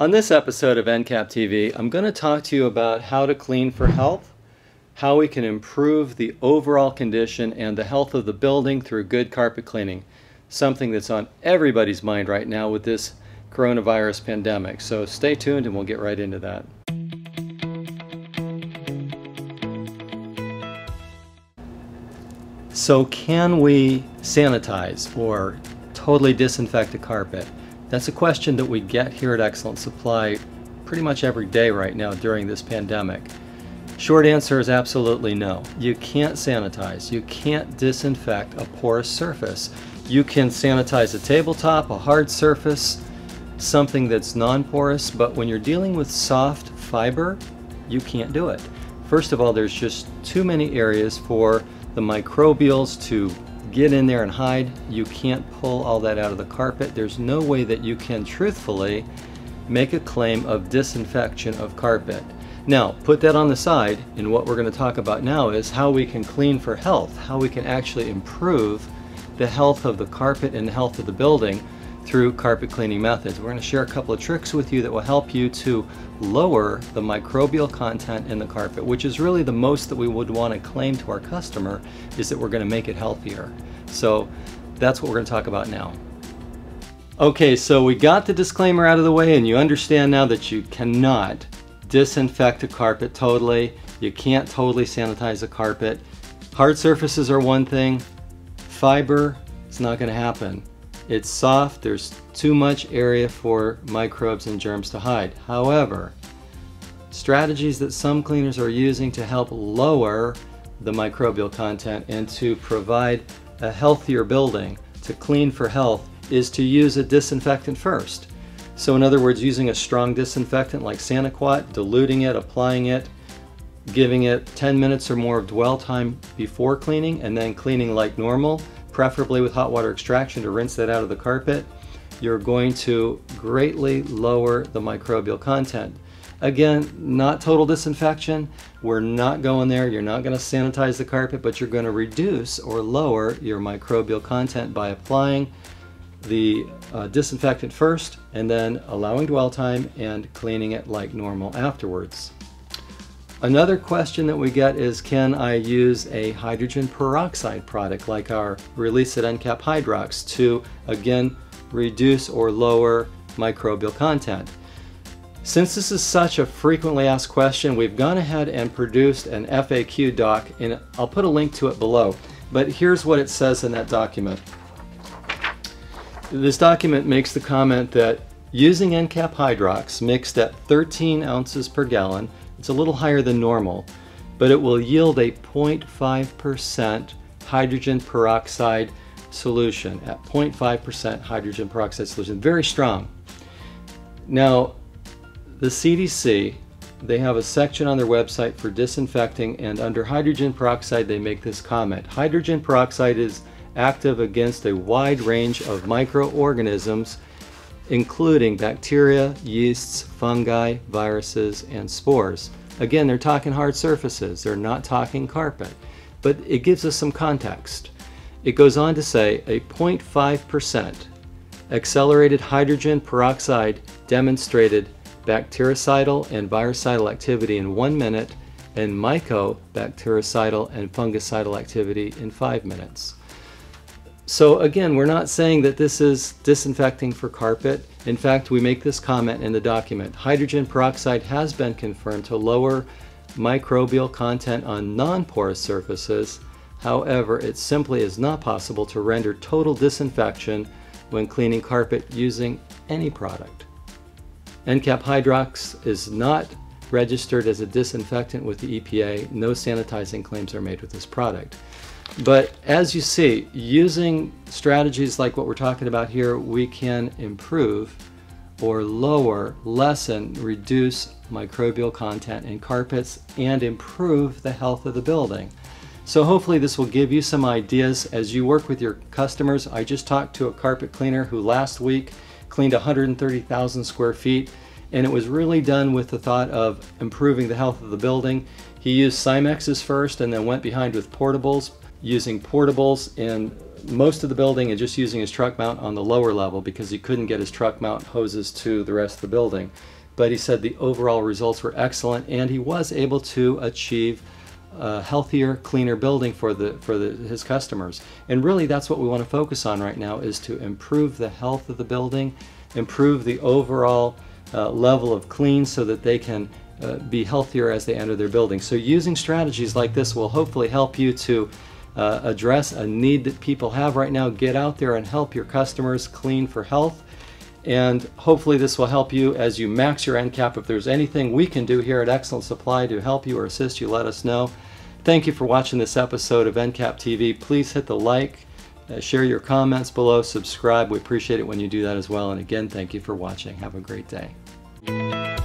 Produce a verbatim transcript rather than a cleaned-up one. On this episode of Encap T V, I'm going to talk to you about how to clean for health, how we can improve the overall condition and the health of the building through good carpet cleaning, something that's on everybody's mind right now with this coronavirus pandemic. So stay tuned and we'll get right into that. So can we sanitize or totally disinfect a carpet? That's a question that we get here at Excellent Supply pretty much every day right now during this pandemic. Short answer is absolutely no. You can't sanitize. You can't disinfect a porous surface. You can sanitize a tabletop, a hard surface, something that's non-porous, but when you're dealing with soft fiber, you can't do it. First of all, there's just too many areas for the microbials to get in there and hide. You can't pull all that out of the carpet. There's no way that you can truthfully make a claim of disinfection of carpet. Now, put that on the side, and what we're going to talk about now is how we can clean for health, how we can actually improve the health of the carpet and the health of the building through carpet cleaning methods. We're going to share a couple of tricks with you that will help you to lower the microbial content in the carpet, which is really the most that we would want to claim to our customer, is that we're going to make it healthier. So that's what we're going to talk about now. Okay, so we got the disclaimer out of the way, and you understand now that you cannot disinfect a carpet totally. You can't totally sanitize a carpet. Hard surfaces are one thing. Fiber, it's not going to happen. It's soft, there's too much area for microbes and germs to hide. However, strategies that some cleaners are using to help lower the microbial content and to provide a healthier building, to clean for health, is to use a disinfectant first. So in other words, using a strong disinfectant like Sani-Quat, diluting it, applying it, giving it ten minutes or more of dwell time before cleaning, and then cleaning like normal, preferably with hot water extraction to rinse that out of the carpet, you're going to greatly lower the microbial content. Again, not total disinfection. We're not going there. You're not going to sanitize the carpet, but you're going to reduce or lower your microbial content by applying the uh, disinfectant first and then allowing dwell time and cleaning it like normal afterwards. Another question that we get is, can I use a hydrogen peroxide product like our release at Encap-HydrOx to, again, reduce or lower microbial content? Since this is such a frequently asked question, we've gone ahead and produced an F A Q doc, and I'll put a link to it below. But here's what it says in that document. This document makes the comment that using Encap-HydrOx mixed at thirteen ounces per gallon, it's a little higher than normal, but it will yield a zero point five percent hydrogen peroxide solution, at zero point five percent hydrogen peroxide solution, very strong. Now, the C D C, they have a section on their website for disinfecting, and under hydrogen peroxide, they make this comment. Hydrogen peroxide is active against a wide range of microorganisms, including bacteria, yeasts, fungi, viruses, and spores. Again, they're talking hard surfaces. They're not talking carpet, but it gives us some context. It goes on to say a zero point five percent accelerated hydrogen peroxide demonstrated bactericidal and virucidal activity in one minute and mycobactericidal and fungicidal activity in five minutes. So again, we're not saying that this is disinfecting for carpet. In fact, we make this comment in the document. Hydrogen peroxide has been confirmed to lower microbial content on non-porous surfaces. However, it simply is not possible to render total disinfection when cleaning carpet using any product. Encap-HydrOx is not registered as a disinfectant with the E P A. No sanitizing claims are made with this product. But as you see, using strategies like what we're talking about here, we can improve or lower, lessen, reduce microbial content in carpets and improve the health of the building. So hopefully this will give you some ideas as you work with your customers. I just talked to a carpet cleaner who last week cleaned one hundred thirty thousand square feet, and it was really done with the thought of improving the health of the building. He used Simex's first and then went behind with portables, using portables in most of the building and just using his truck mount on the lower level because he couldn't get his truck mount hoses to the rest of the building. But he said the overall results were excellent, and he was able to achieve a healthier, cleaner building for the for the, his customers. And really that's what we want to focus on right now, is to improve the health of the building, improve the overall uh, level of clean so that they can uh, be healthier as they enter their building. So using strategies like this will hopefully help you to Uh, address a need that people have right now. Get out there and help your customers clean for health, and hopefully this will help you as you max your Encap. If there's anything we can do here at Excellent Supply to help you or assist you, let us know. Thank you for watching this episode of Encap T V. Please hit the like, uh, share your comments below, subscribe. We appreciate it when you do that as well. And again, thank you for watching. Have a great day.